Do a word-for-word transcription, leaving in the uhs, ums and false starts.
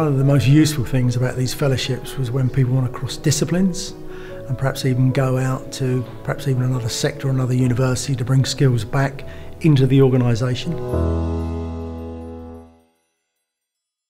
One of the most useful things about these fellowships was when people went across disciplines and perhaps even go out to perhaps even another sector or another university to bring skills back into the organisation.